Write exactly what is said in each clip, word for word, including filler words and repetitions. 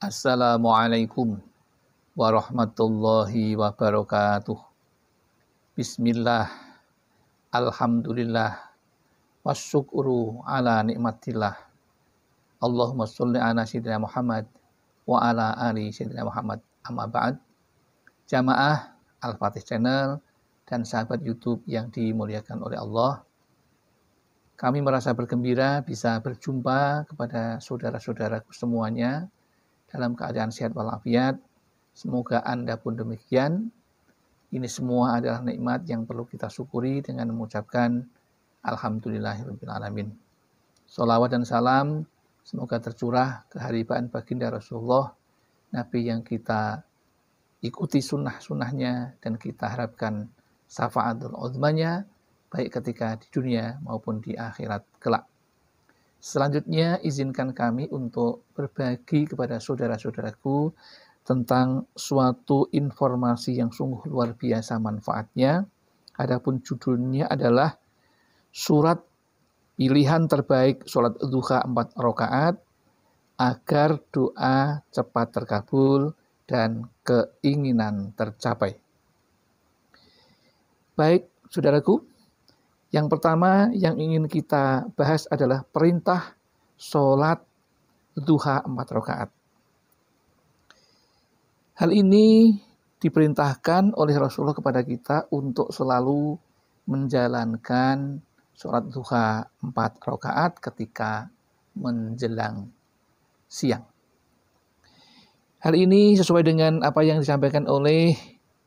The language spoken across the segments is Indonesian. Assalamualaikum warahmatullahi wabarakatuh. Bismillah, alhamdulillah, wasyukuru ala nikmatillah. Allahumma sholli ala sayyidina Muhammad wa ala ali sayyidina Muhammad. Amma ba'd. Jamaah Al-Fatih Channel dan sahabat YouTube yang dimuliakan oleh Allah, kami merasa bergembira bisa berjumpa kepada saudara-saudaraku semuanya dalam keadaan sehat walafiat. Semoga Anda pun demikian. Ini semua adalah nikmat yang perlu kita syukuri dengan mengucapkan alhamdulillahirabbil alamin. Sholawat dan salam semoga tercurah keharibaan baginda Rasulullah, Nabi yang kita ikuti sunnah-sunnahnya dan kita harapkan syafaatul uzmanya baik ketika di dunia maupun di akhirat kelak. Selanjutnya, izinkan kami untuk berbagi kepada saudara-saudaraku tentang suatu informasi yang sungguh luar biasa manfaatnya. Adapun judulnya adalah Surat Pilihan Terbaik Sholat Duha empat Rokaat agar doa cepat terkabul dan keinginan tercapai. Baik, saudaraku. Yang pertama yang ingin kita bahas adalah perintah sholat duha empat rakaat. Hal ini diperintahkan oleh Rasulullah kepada kita untuk selalu menjalankan sholat duha empat rakaat ketika menjelang siang. Hal ini sesuai dengan apa yang disampaikan oleh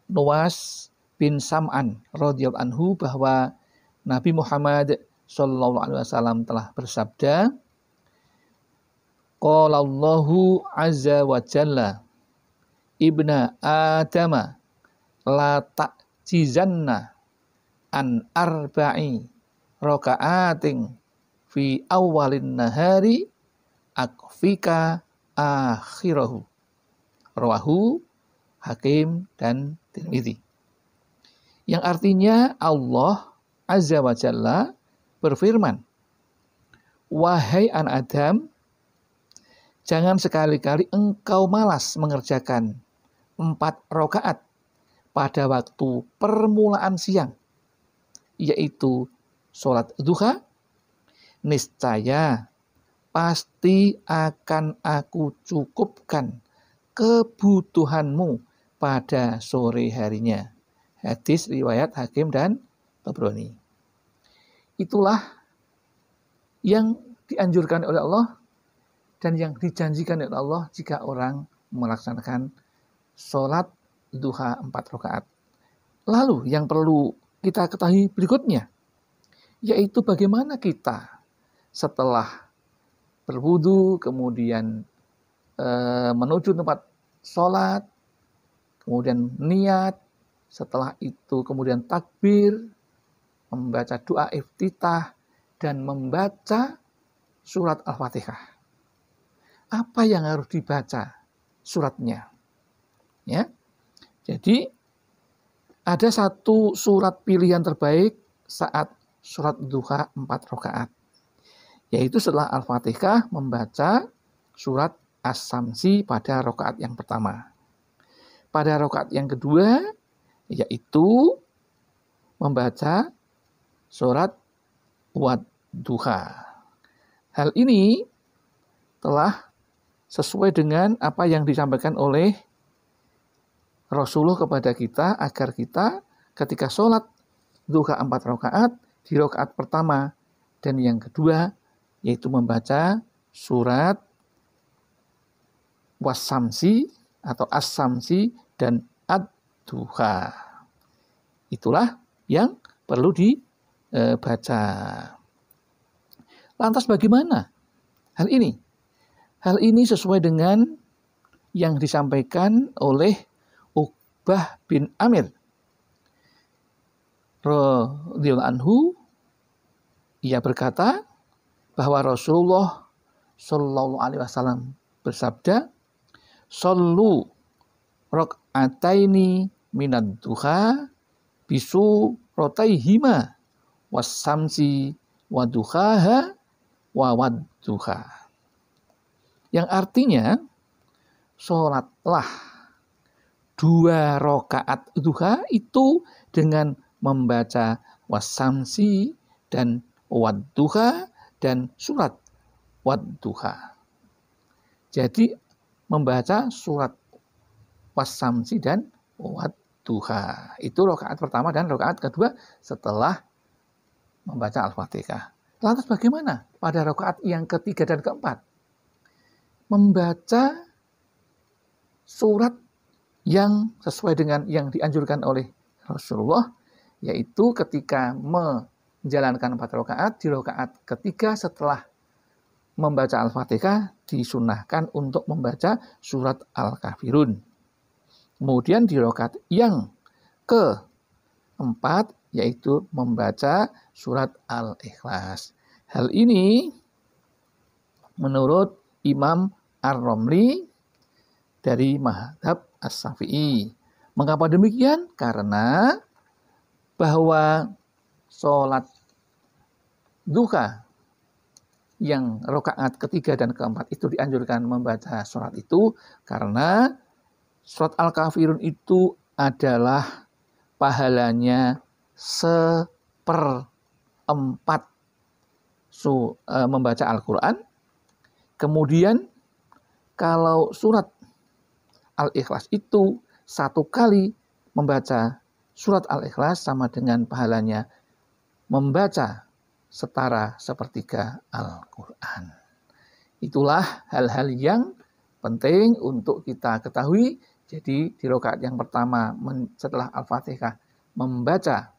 Nawwas bin Sam'an radhiyallahu anhu bahwa Nabi Muhammad sallallahu alaihi wasallam telah bersabda, Qalallahu Azza wa Jalla, Ibna adama, la ta'jizanna an arba'i raka'atin fi awalin nahari akfika akhirahu. Rawahu Hakim dan Itirmizi. Yang artinya Allah Azza wa Jalla berfirman, wahai anak Adam, jangan sekali-kali engkau malas mengerjakan empat rokaat pada waktu permulaan siang, yaitu sholat duha, niscaya pasti akan aku cukupkan kebutuhanmu pada sore harinya. Hadis riwayat Hakim dan Tabrani. Itulah yang dianjurkan oleh Allah dan yang dijanjikan oleh Allah jika orang melaksanakan sholat duha empat rakaat. Lalu yang perlu kita ketahui berikutnya, yaitu bagaimana kita setelah berwudu, kemudian e, menuju tempat sholat, kemudian niat, setelah itu kemudian takbir, membaca doa iftitah, dan membaca surat Al-Fatihah. Apa yang harus dibaca suratnya? Ya. Jadi, ada satu surat pilihan terbaik saat surat duha empat rakaat, yaitu setelah Al-Fatihah membaca surat Wasamsi pada rakaat yang pertama. Pada rakaat yang kedua, yaitu membaca Surat Wad-Duha. Hal ini telah sesuai dengan apa yang disampaikan oleh Rasulullah kepada kita agar kita ketika sholat duha empat rakaat, di rakaat pertama dan yang kedua yaitu membaca surat Wasamsi atau As-Samsi dan Ad-Duha. Itulah yang perlu di baca. Lantas bagaimana hal ini? Hal ini sesuai dengan yang disampaikan oleh Uqbah bin Amir radhiyallahu anhu. Ia berkata bahwa Rasulullah Shallallahu alaihi wasallam bersabda, "Shallu rak'ataini minad duha bisu rotaihima Wasamsi waduhaha wawadduha." Yang artinya, sholatlah dua rokaat duha itu dengan membaca wasamsi dan wad-duha dan surat wad-duha. Jadi membaca surat wasamsi dan wad-duha. Itu rokaat pertama dan rokaat kedua setelah membaca Al-Fatihah. Lantas bagaimana pada rokaat yang ketiga dan keempat? Membaca surat yang sesuai dengan yang dianjurkan oleh Rasulullah, yaitu ketika menjalankan empat rokaat, di rokaat ketiga setelah membaca Al-Fatihah disunahkan untuk membaca surat Al-Kafirun. Kemudian di rokaat yang keempat yaitu membaca surat Al-Ikhlas. Hal ini menurut Imam Ar-Ramli dari Mahadzab As-Syafi'i. Mengapa demikian? Karena bahwa sholat duha yang rokaat ketiga dan keempat itu dianjurkan membaca sholat itu karena surat Al-Kafirun itu adalah pahalanya seperempat su, e, membaca Al-Quran. Kemudian kalau surat Al-Ikhlas itu satu kali membaca surat Al-Ikhlas sama dengan pahalanya membaca setara sepertiga Al-Quran. Itulah hal-hal yang penting untuk kita ketahui. Jadi di rakaat yang pertama setelah Al-Fatihah membaca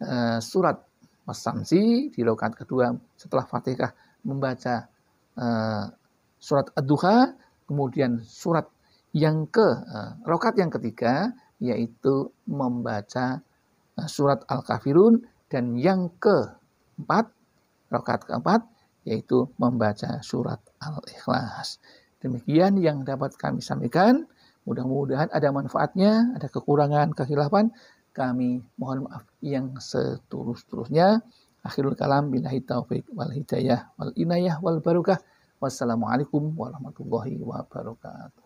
e, surat Wasamsi, di rakaat kedua setelah Fatihah membaca e, surat Ad-Duha, kemudian surat yang ke e, rakaat yang ketiga yaitu membaca e, surat Al-Kafirun, dan yang ke Empat, rokaat keempat, yaitu membaca surat Al-Ikhlas. Demikian yang dapat kami sampaikan. Mudah-mudahan ada manfaatnya, ada kekurangan, kekhilafan. Kami mohon maaf yang setulus-tulusnya. Akhirul kalam, billahi taufik wal hidayah wal inayah wal barakah. Wassalamualaikum warahmatullahi wabarakatuh.